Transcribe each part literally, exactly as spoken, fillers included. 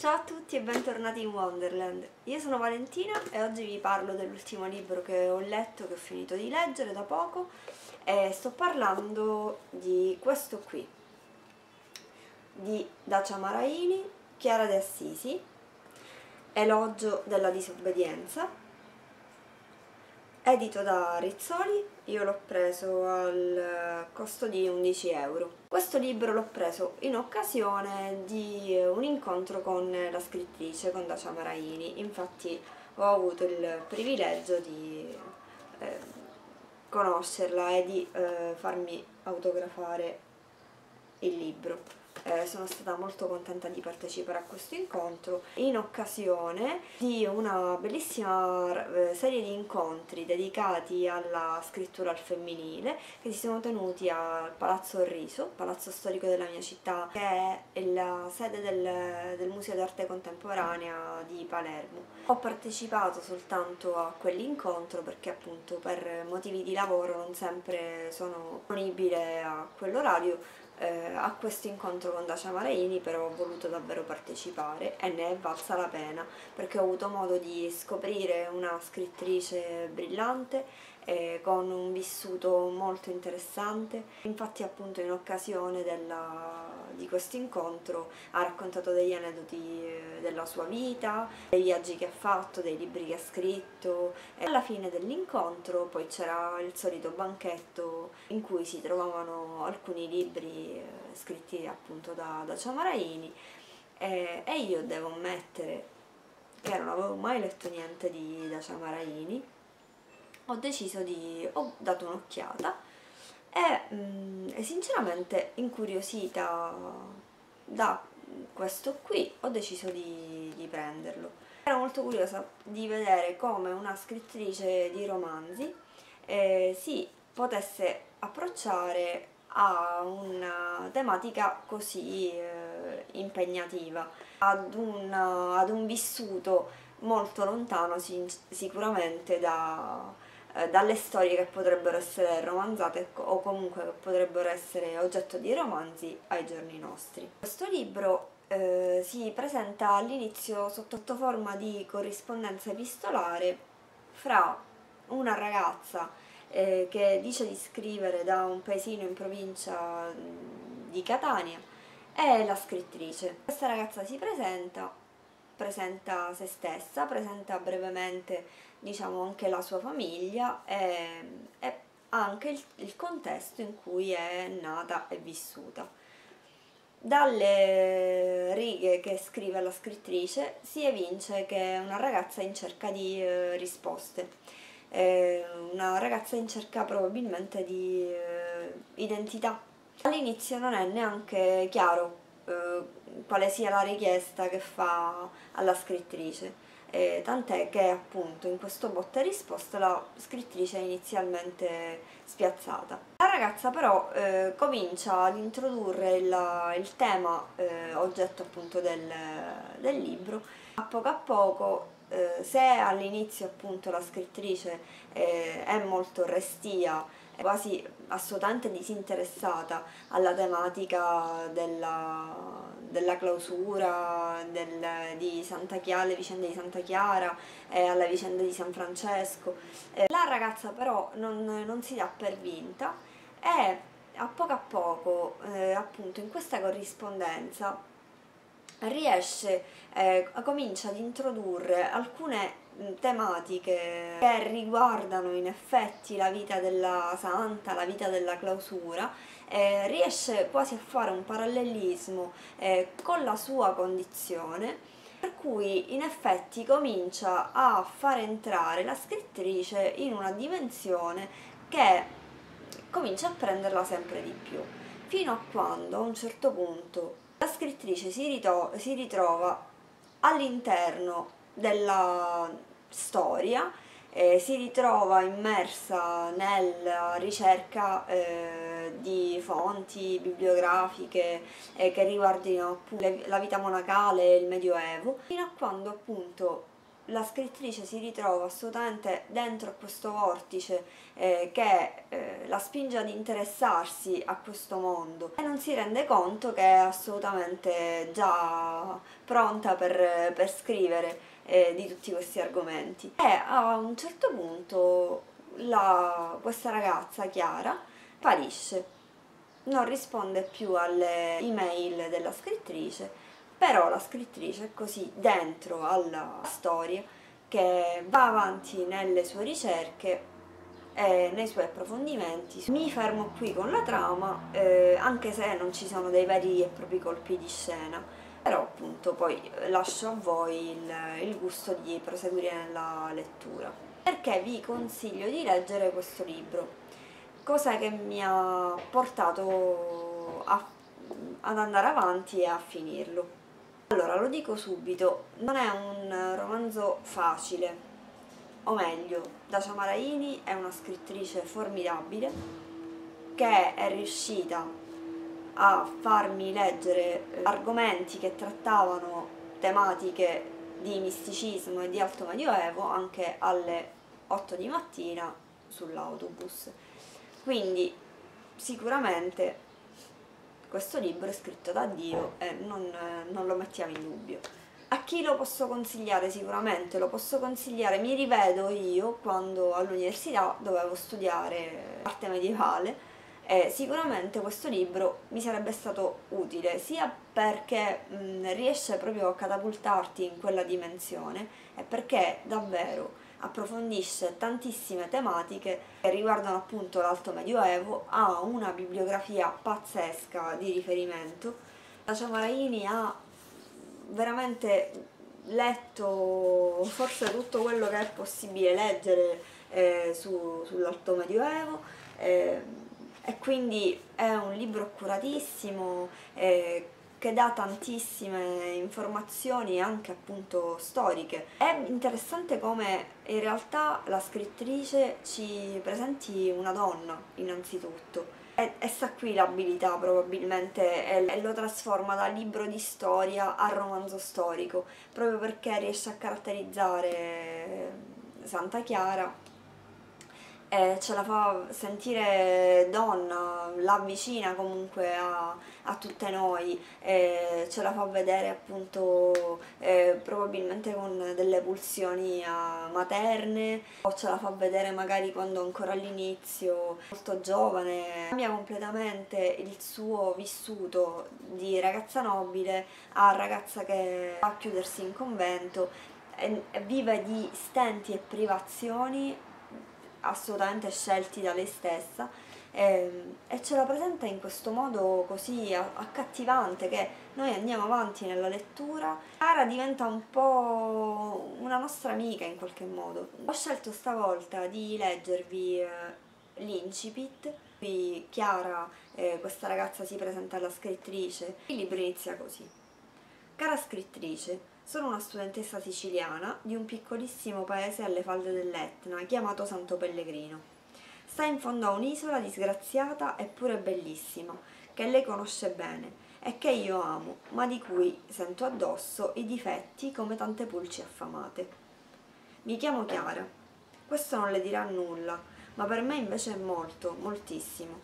Ciao a tutti e bentornati in Wonderland. Io sono Valentina e oggi vi parlo dell'ultimo libro che ho letto, che ho finito di leggere da poco, e sto parlando di questo qui, di Dacia Maraini, Chiara d'Assisi, Elogio della disobbedienza, edito da Rizzoli. Io l'ho preso al costo di undici euro. Questo libro l'ho preso in occasione di un incontro con la scrittrice, con Dacia Maraini. Infatti ho avuto il privilegio di eh, conoscerla e di eh, farmi autografare il libro. Eh, sono stata molto contenta di partecipare a questo incontro in occasione di una bellissima serie di incontri dedicati alla scrittura al femminile che si sono tenuti al Palazzo Riso, palazzo storico della mia città, che è la sede del, del Museo d'Arte Contemporanea di Palermo. Ho partecipato soltanto a quell'incontro perché appunto per motivi di lavoro non sempre sono disponibile a quell'orario. Eh, a questo incontro con Dacia Maraini però ho voluto davvero partecipare e ne è valsa la pena perché ho avuto modo di scoprire una scrittrice brillante eh, con un vissuto molto interessante. Infatti appunto in occasione della, di questo incontro ha raccontato degli aneddoti eh, della sua vita, dei viaggi che ha fatto, dei libri che ha scritto. E alla fine dell'incontro poi c'era il solito banchetto in cui si trovavano alcuni libri scritti appunto da Dacia Maraini e, e io devo ammettere che non avevo mai letto niente di Dacia Maraini. Ho deciso di, ho dato un'occhiata e, mh, e sinceramente incuriosita da questo qui ho deciso di, di prenderlo. Ero molto curiosa di vedere come una scrittrice di romanzi eh, si potesse approcciare a una tematica così eh, impegnativa, ad un, ad un vissuto molto lontano sic sicuramente da, eh, dalle storie che potrebbero essere romanzate o comunque che potrebbero essere oggetto di romanzi ai giorni nostri. Questo libro eh, si presenta all'inizio sotto forma di corrispondenza epistolare fra una ragazza Eh, che dice di scrivere da un paesino in provincia di Catania è la scrittrice. Questa ragazza si presenta, presenta se stessa, presenta brevemente diciamo anche la sua famiglia e, e anche il, il contesto in cui è nata e vissuta. Dalle righe che scrive la scrittrice si evince che è una ragazza in cerca di eh, risposte. Una ragazza in cerca probabilmente di eh, identità. All'inizio non è neanche chiaro eh, quale sia la richiesta che fa alla scrittrice, eh, tant'è che appunto in questo botta e risposta la scrittrice è inizialmente spiazzata. La ragazza però eh, comincia ad introdurre il, il tema eh, oggetto appunto del, del libro a poco a poco. Eh, se all'inizio appunto la scrittrice eh, è molto restia, è quasi assolutamente disinteressata alla tematica della, della clausura, del, di Santa Chiara, alle vicende di Santa Chiara e eh, alla vicenda di San Francesco, eh, la ragazza però non, non si dà per vinta e a poco a poco eh, appunto in questa corrispondenza riesce, eh, comincia ad introdurre alcune tematiche che riguardano in effetti la vita della santa, la vita della clausura, eh, riesce quasi a fare un parallelismo eh, con la sua condizione, per cui in effetti comincia a far entrare la scrittrice in una dimensione che comincia a prenderla sempre di più, fino a quando a un certo punto la scrittrice si, ritro si ritrova all'interno della storia, eh, si ritrova immersa nella ricerca eh, di fonti bibliografiche eh, che riguardino appunto la vita monacale e il Medioevo, fino a quando appunto la scrittrice si ritrova assolutamente dentro a questo vortice eh, che eh, la spinge ad interessarsi a questo mondo e non si rende conto che è assolutamente già pronta per, per scrivere eh, di tutti questi argomenti. E a un certo punto la, questa ragazza, Chiara, sparisce, non risponde più alle email della scrittrice. Però la scrittrice è così dentro alla storia che va avanti nelle sue ricerche e nei suoi approfondimenti. Mi fermo qui con la trama, eh, anche se non ci sono dei veri e propri colpi di scena, però appunto poi lascio a voi il, il gusto di proseguire nella lettura. Perché vi consiglio di leggere questo libro? Cosa che mi ha portato a, ad andare avanti e a finirlo. Allora, lo dico subito, non è un romanzo facile, o meglio, Dacia Maraini è una scrittrice formidabile che è riuscita a farmi leggere argomenti che trattavano tematiche di misticismo e di alto medioevo anche alle otto di mattina sull'autobus. Quindi sicuramente questo libro è scritto da Dio e non, non lo mettiamo in dubbio. A chi lo posso consigliare? Sicuramente lo posso consigliare, mi rivedo io quando all'università dovevo studiare arte medievale e sicuramente questo libro mi sarebbe stato utile sia perché mh, riesce proprio a catapultarti in quella dimensione e perché davvero approfondisce tantissime tematiche che riguardano appunto l'alto medioevo, ha una bibliografia pazzesca di riferimento. Dacia Maraini ha veramente letto forse tutto quello che è possibile leggere eh, su, sull'alto medioevo eh, e quindi è un libro accuratissimo eh, che dà tantissime informazioni anche appunto storiche. È interessante come in realtà la scrittrice ci presenti una donna innanzitutto e, e sta qui l'abilità probabilmente e, e lo trasforma da libro di storia a romanzo storico proprio perché riesce a caratterizzare Santa Chiara e ce la fa sentire donna, la avvicina comunque a, a tutte noi, e ce la fa vedere appunto eh, probabilmente con delle pulsioni materne o ce la fa vedere magari quando ancora all'inizio, molto giovane, cambia completamente il suo vissuto di ragazza nobile a ragazza che va a chiudersi in convento e vive di stenti e privazioni assolutamente scelti da lei stessa ehm, e ce la presenta in questo modo così accattivante che noi andiamo avanti nella lettura. Chiara diventa un po' una nostra amica in qualche modo. Ho scelto stavolta di leggervi eh, l'incipit. Qui Chiara, eh, questa ragazza, si presenta alla scrittrice. Il libro inizia così. Cara scrittrice, sono una studentessa siciliana di un piccolissimo paese alle falde dell'Etna chiamato Santo Pellegrino. Sta in fondo a un'isola disgraziata eppure bellissima, che lei conosce bene e che io amo, ma di cui sento addosso i difetti come tante pulci affamate. Mi chiamo Chiara. Questo non le dirà nulla, ma per me invece è molto, moltissimo.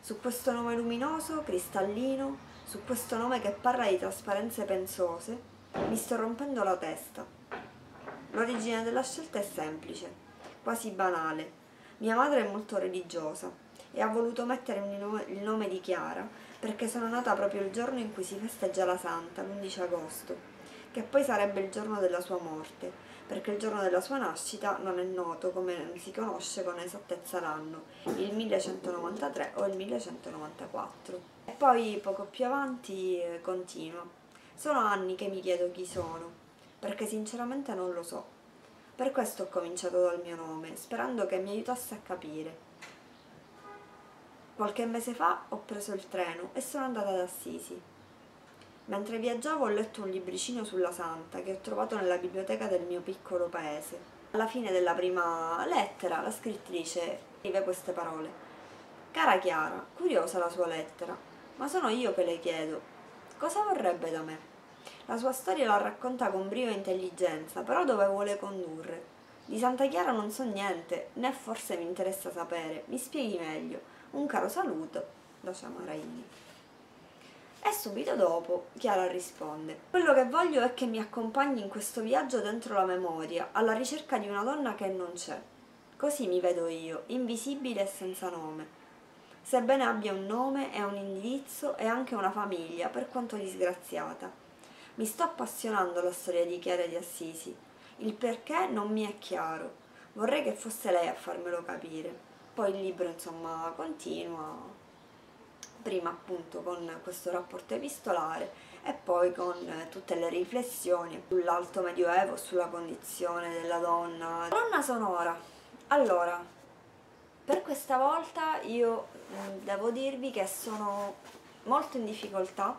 Su questo nome luminoso, cristallino, su questo nome che parla di trasparenze pensose, mi sto rompendo la testa. L'origine della scelta è semplice, quasi banale. Mia madre è molto religiosa e ha voluto mettere il nome di Chiara perché sono nata proprio il giorno in cui si festeggia la Santa, l'undici agosto, che poi sarebbe il giorno della sua morte, perché il giorno della sua nascita non è noto, come si conosce con esattezza l'anno, il millecentonovantatré o il millecentonovantaquattro. E poi poco più avanti continua. Sono anni che mi chiedo chi sono, perché sinceramente non lo so. Per questo ho cominciato dal mio nome, sperando che mi aiutasse a capire. Qualche mese fa ho preso il treno e sono andata ad Assisi. Mentre viaggiavo ho letto un libricino sulla Santa che ho trovato nella biblioteca del mio piccolo paese. Alla fine della prima lettera la scrittrice scrive queste parole. Cara Chiara, curiosa la sua lettera, ma sono io che le chiedo. Cosa vorrebbe da me? La sua storia la racconta con brio e intelligenza, però dove vuole condurre? Di Santa Chiara non so niente, né forse mi interessa sapere, mi spieghi meglio. Un caro saluto, Dacia Maraini. E subito dopo Chiara risponde: quello che voglio è che mi accompagni in questo viaggio dentro la memoria, alla ricerca di una donna che non c'è. Così mi vedo io, invisibile e senza nome. Sebbene abbia un nome e un indirizzo e anche una famiglia, per quanto disgraziata. Mi sto appassionando alla storia di Chiara d'Assisi. Il perché non mi è chiaro. Vorrei che fosse lei a farmelo capire. Poi il libro, insomma, continua. Prima appunto con questo rapporto epistolare e poi con tutte le riflessioni sull'alto medioevo, sulla condizione della donna. Colonna sonora. Allora, per questa volta io devo dirvi che sono molto in difficoltà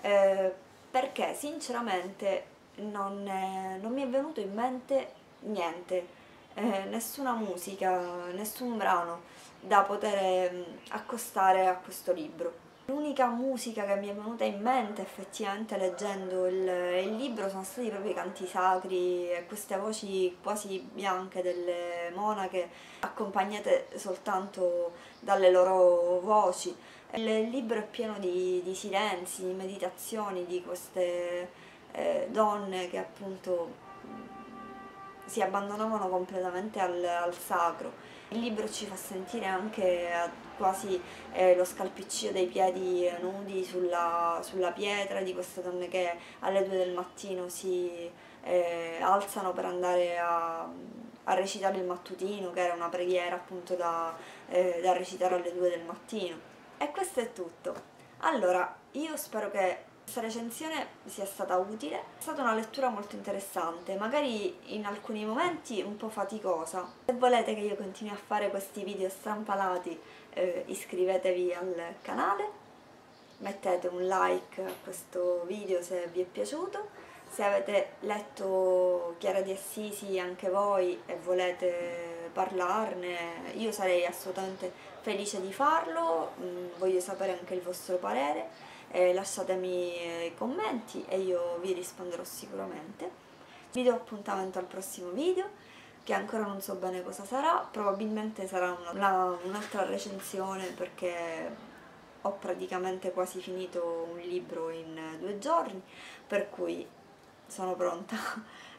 eh, perché sinceramente non, è, non mi è venuto in mente niente, eh, nessuna musica, nessun brano da poter eh, accostare a questo libro. L'unica musica che mi è venuta in mente effettivamente leggendo il, il libro sono stati proprio i canti sacri e queste voci quasi bianche delle monache accompagnate soltanto dalle loro voci. Il libro è pieno di, di silenzi, di meditazioni di queste eh, donne che appunto si abbandonavano completamente al, al sacro. Il libro ci fa sentire anche quasi eh, lo scalpiccio dei piedi nudi sulla, sulla pietra di queste donne che alle due del mattino si eh, alzano per andare a, a recitare il mattutino, che era una preghiera appunto da, eh, da recitare alle due del mattino. E questo è tutto. Allora, io spero che questa recensione sia stata utile, è stata una lettura molto interessante, magari in alcuni momenti un po' faticosa. Se volete che io continui a fare questi video strampalati, eh, iscrivetevi al canale, mettete un like a questo video se vi è piaciuto, se avete letto Chiara d'Assisi anche voi e volete parlarne, io sarei assolutamente felice di farlo, voglio sapere anche il vostro parere. Eh, lasciatemi i commenti e io vi risponderò sicuramente. Vi do appuntamento al prossimo video, che ancora non so bene cosa sarà, probabilmente sarà un'altra recensione perché ho praticamente quasi finito un libro in due giorni, per cui sono pronta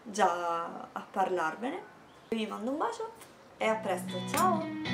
già a parlarvene. Vi mando un bacio e a presto, ciao!